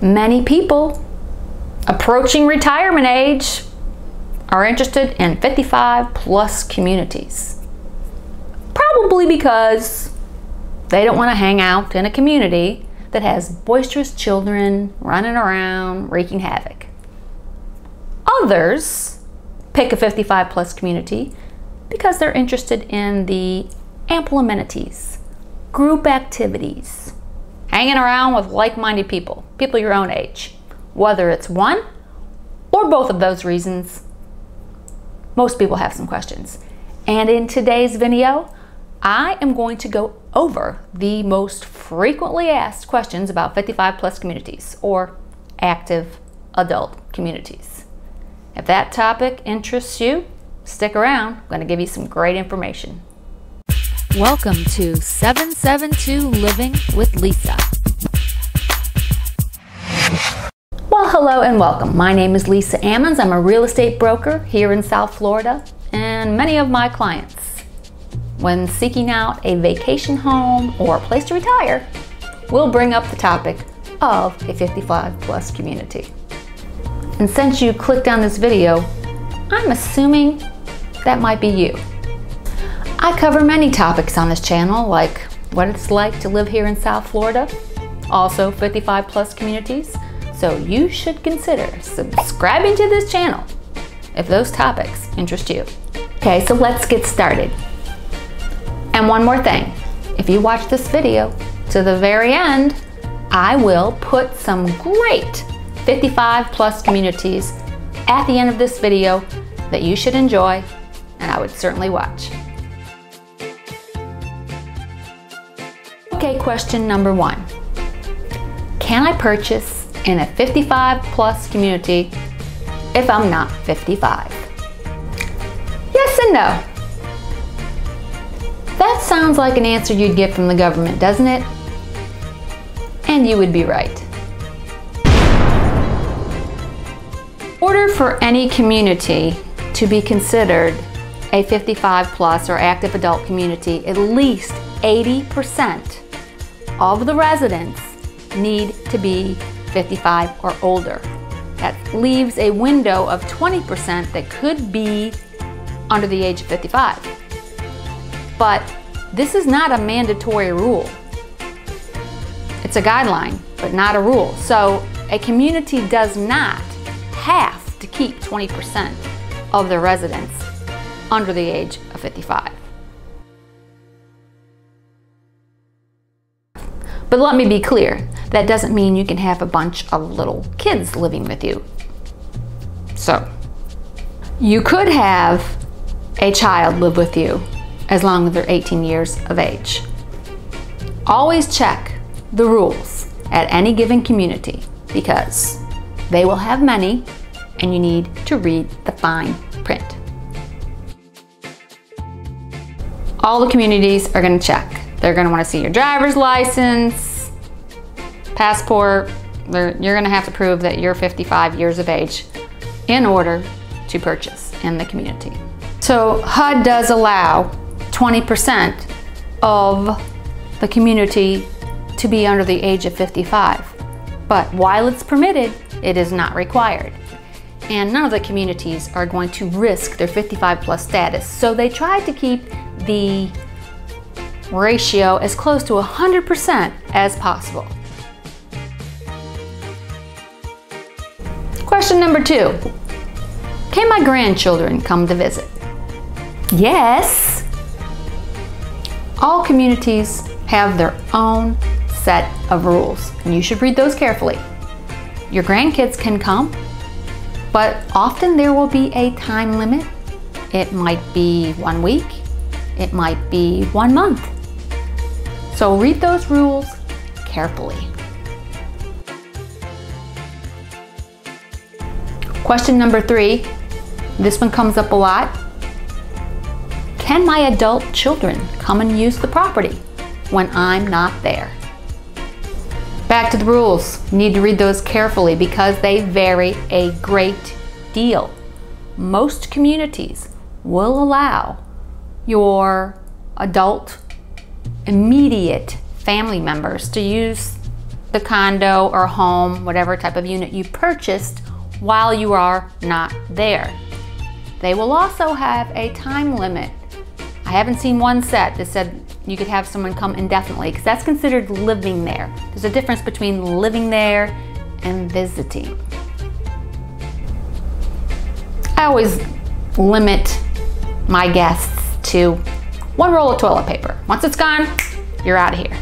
Many people approaching retirement age are interested in 55 plus communities, probably because they don't want to hang out in a community that has boisterous children running around wreaking havoc. Others pick a 55 plus community because they're interested in the ample amenities, group activities, hanging around with like-minded people, people your own age. Whether it's one or both of those reasons, most people have some questions. And in today's video, I am going to go over the most frequently asked questions about 55 plus communities or active adult communities. If that topic interests you, stick around. I'm going to give you some great information. Welcome to 772 Living with Lisa. Well, hello and welcome. My name is Lisa Ammons. I'm a real estate broker here in South Florida, and many of my clients, when seeking out a vacation home or a place to retire, will bring up the topic of a 55 plus community. And since you clicked on this video, I'm assuming that might be you. I cover many topics on this channel, like what it's like to live here in South Florida, also 55 plus communities, so you should consider subscribing to this channel if those topics interest you. Okay, so let's get started. And one more thing, if you watch this video to the very end, I will put some great 55 plus communities at the end of this video that you should enjoy, and I would certainly watch. Okay, question number one. Can I purchase in a 55 plus community if I'm not 55? Yes and no. That sounds like an answer you'd get from the government, doesn't it? And you would be right. In order for any community to be considered a 55 plus or active adult community, at least 80% of the residents need to be 55 or older. That leaves a window of 20% that could be under the age of 55. But this is not a mandatory rule. It's a guideline, but not a rule. So a community does not have to keep 20% of their residents under the age of 55. But let me be clear, that doesn't mean you can have a bunch of little kids living with you. So, you could have a child live with you as long as they're 18 years of age. Always check the rules at any given community, because they will have many, and you need to read the fine print. All the communities are going to check. They're going to want to see your driver's license, passport. You're going to have to prove that you're 55 years of age in order to purchase in the community. So HUD does allow 20% of the community to be under the age of 55, but while it's permitted, it is not required. And none of the communities are going to risk their 55 plus status. So they try to keep the ratio as close to 100% as possible. Question number two. Can my grandchildren come to visit? Yes. All communities have their own set of rules, and you should read those carefully. Your grandkids can come, but often there will be a time limit. It might be 1 week, it might be 1 month. So read those rules carefully. Question number three, this one comes up a lot. Can my adult children come and use the property when I'm not there? Back to the rules. You need to read those carefully because they vary a great deal. Most communities will allow your adult immediate family members to use the condo or home, whatever type of unit you purchased, while you are not there. They will also have a time limit. I haven't seen one set that said you could have someone come indefinitely, because that's considered living there. There's a difference between living there and visiting. I always limit my guests to one roll of toilet paper. Once it's gone, you're out of here.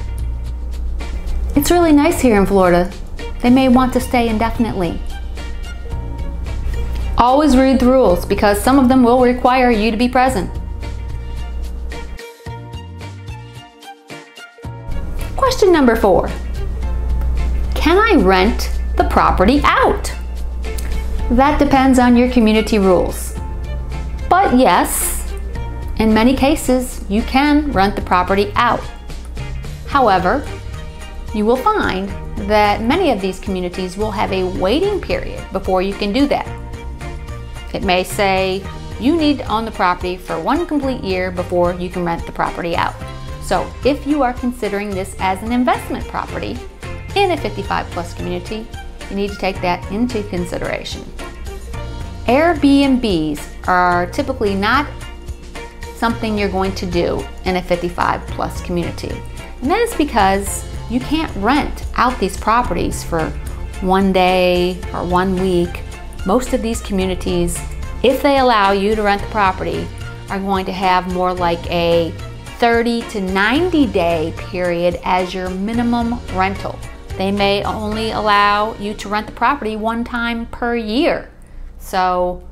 It's really nice here in Florida. They may want to stay indefinitely. Always read the rules, because some of them will require you to be present. Question number 4. Can I rent the property out? That depends on your community rules. But yes, in many cases, you can rent the property out. However, you will find that many of these communities will have a waiting period before you can do that. It may say you need to own the property for one complete year before you can rent the property out. So if you are considering this as an investment property in a 55-plus community, you need to take that into consideration. Airbnbs are typically not something you're going to do in a 55-plus community. And that is because you can't rent out these properties for one day or one week. Most of these communities, if they allow you to rent the property, are going to have more like a 30 to 90 day period as your minimum rental. They may only allow you to rent the property one time per year. So,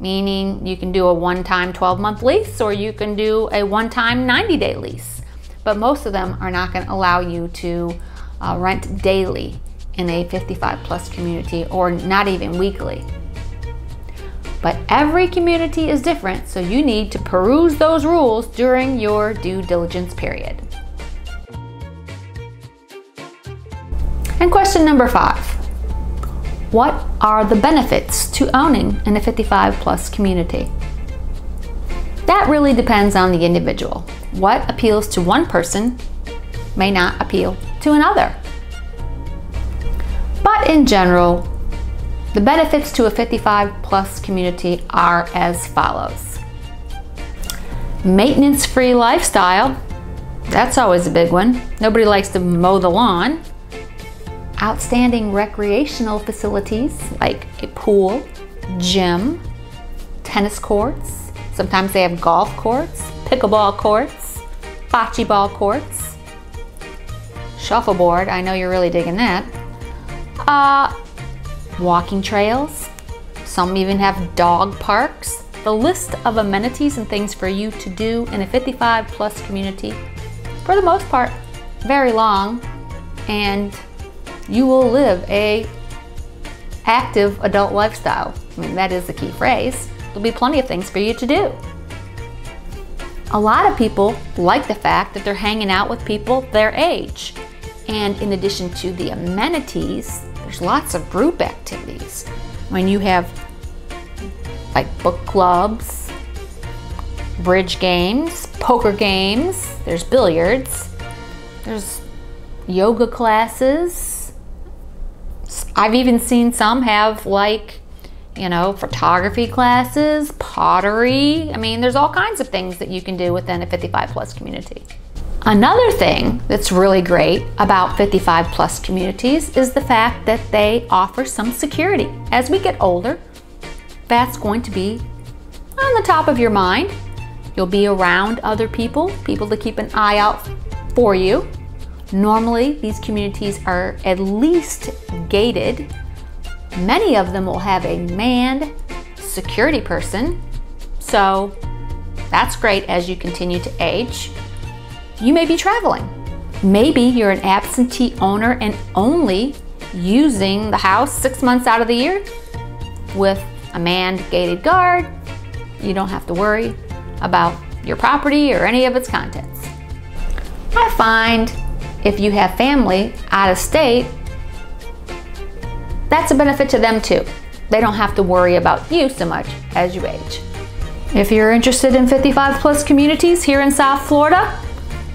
meaning you can do a one-time 12-month lease, or you can do a one-time 90-day lease. But most of them are not going to allow you to rent daily in a 55-plus community, or not even weekly. But every community is different, so you need to peruse those rules during your due diligence period. And question number 5. What are the benefits to owning in a 55-plus community? That really depends on the individual. What appeals to one person may not appeal to another. But in general, the benefits to a 55-plus community are as follows. Maintenance-free lifestyle, that's always a big one. Nobody likes to mow the lawn. Outstanding recreational facilities like a pool, gym, tennis courts. Sometimes they have golf courts, pickleball courts, bocce ball courts, shuffleboard, I know you're really digging that, walking trails, some even have dog parks. The list of amenities and things for you to do in a 55-plus community, for the most part, very long, and you will live a active adult lifestyle. I mean, that is the key phrase. There'll be plenty of things for you to do. A lot of people like the fact that they're hanging out with people their age. And in addition to the amenities, there's lots of group activities. When you have like book clubs, bridge games, poker games, there's billiards, there's yoga classes. I've even seen some have like, you know, photography classes, pottery. I mean, there's all kinds of things that you can do within a 55-plus community. Another thing that's really great about 55-plus communities is the fact that they offer some security. As we get older, that's going to be on the top of your mind. You'll be around other people, people to keep an eye out for you. Normally, these communities are at least gated. Many of them will have a manned security person, so that's great as you continue to age. You may be traveling. Maybe you're an absentee owner and only using the house 6 months out of the year. With a manned gated guard, you don't have to worry about your property or any of its contents. I find if you have family out of state, that's a benefit to them too. They don't have to worry about you so much as you age. If you're interested in 55-plus communities here in South Florida,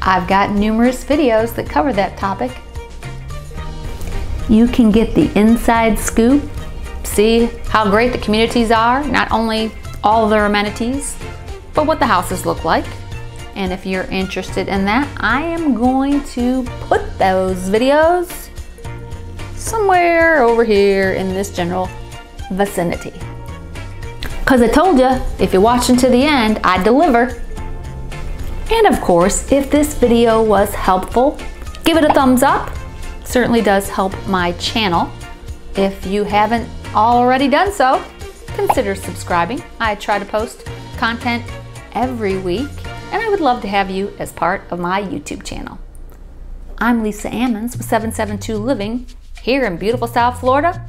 I've got numerous videos that cover that topic. you can get the inside scoop, see how great the communities are, not only all their amenities, but what the houses look like. And if you're interested in that, I am going to put those videos somewhere over here in this general vicinity. Because I told you, if you're watching to the end, I deliver. And of course, if this video was helpful, give it a thumbs up. It certainly does help my channel. If you haven't already done so, consider subscribing. I try to post content every week, and I would love to have you as part of my YouTube channel. I'm Lisa Ammons with 772 Living here in beautiful South Florida.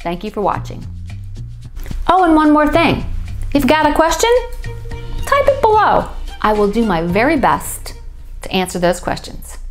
Thank you for watching. Oh, and one more thing. If you've got a question, type it below. I will do my very best to answer those questions.